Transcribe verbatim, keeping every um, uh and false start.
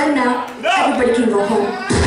Now, no. Everybody can go home.